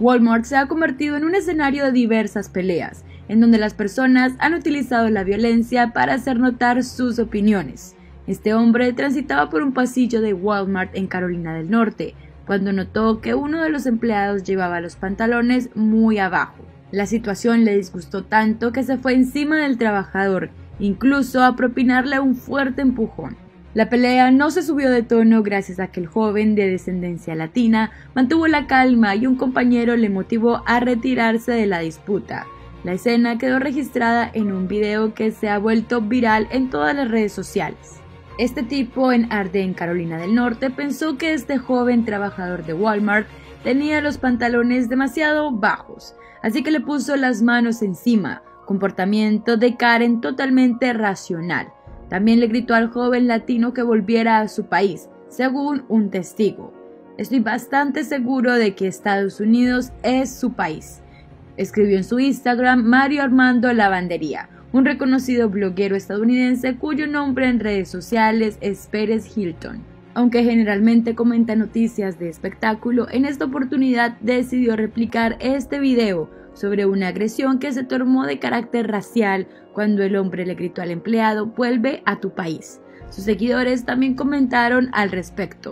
Walmart se ha convertido en un escenario de diversas peleas, en donde las personas han utilizado la violencia para hacer notar sus opiniones. Este hombre transitaba por un pasillo de Walmart en Carolina del Norte, cuando notó que uno de los empleados llevaba los pantalones muy abajo. La situación le disgustó tanto que se fue encima del trabajador, incluso a propinarle un fuerte empujón. La pelea no se subió de tono gracias a que el joven de descendencia latina mantuvo la calma y un compañero le motivó a retirarse de la disputa. La escena quedó registrada en un video que se ha vuelto viral en todas las redes sociales. Este tipo en Arden, Carolina del Norte, pensó que este joven trabajador de Walmart tenía los pantalones demasiado bajos, así que le puso las manos encima, comportamiento de Karen totalmente racional. También le gritó al joven latino que volviera a su país, según un testigo. Estoy bastante seguro de que Estados Unidos es su país, escribió en su Instagram Mario Armando Lavandería, un reconocido bloguero estadounidense cuyo nombre en redes sociales es Pérez Hilton. Aunque generalmente comenta noticias de espectáculo, en esta oportunidad decidió replicar este video sobre una agresión que se tomó de carácter racial cuando el hombre le gritó al empleado «Vuelve a tu país». Sus seguidores también comentaron al respecto.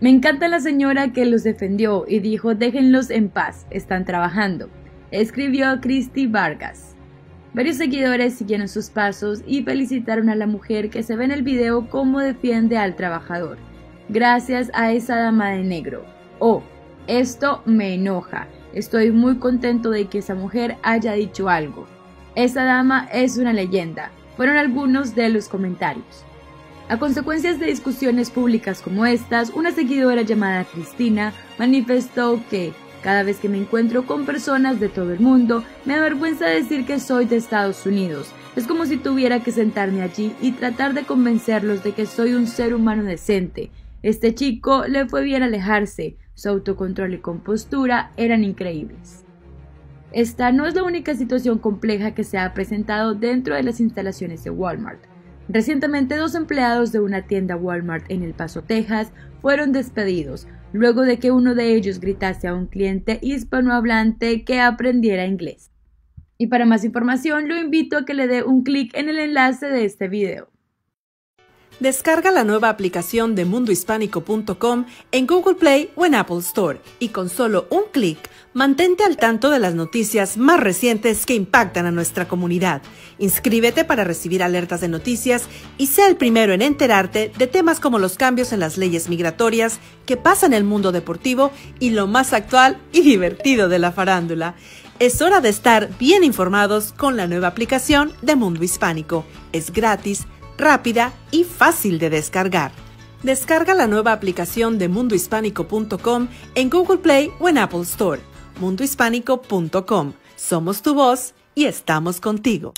Me encanta la señora que los defendió y dijo «Déjenlos en paz, están trabajando», escribió Christy Vargas. Varios seguidores siguieron sus pasos y felicitaron a la mujer que se ve en el video cómo defiende al trabajador. Gracias a esa dama de negro. Oh, esto me enoja. Estoy muy contento de que esa mujer haya dicho algo. Esa dama es una leyenda, fueron algunos de los comentarios. A consecuencias de discusiones públicas como estas, una seguidora llamada Cristina manifestó que cada vez que me encuentro con personas de todo el mundo, me avergüenza decir que soy de Estados Unidos. Es como si tuviera que sentarme allí y tratar de convencerlos de que soy un ser humano decente. Este chico le fue bien alejarse. Su autocontrol y compostura eran increíbles. Esta no es la única situación compleja que se ha presentado dentro de las instalaciones de Walmart. Recientemente, dos empleados de una tienda Walmart en El Paso, Texas, fueron despedidos, luego de que uno de ellos gritase a un cliente hispanohablante que aprendiera inglés. Y para más información, lo invito a que le dé un clic en el enlace de este video. Descarga la nueva aplicación de mundohispánico.com en Google Play o en Apple Store y con solo un clic, mantente al tanto de las noticias más recientes que impactan a nuestra comunidad. Inscríbete para recibir alertas de noticias y sea el primero en enterarte de temas como los cambios en las leyes migratorias que pasa en el mundo deportivo y lo más actual y divertido de la farándula. Es hora de estar bien informados con la nueva aplicación de Mundo Hispánico. Es gratis, rápida y fácil de descargar. Descarga la nueva aplicación de mundohispánico.com en Google Play o en Apple Store. mundohispánico.com. Somos tu voz y estamos contigo.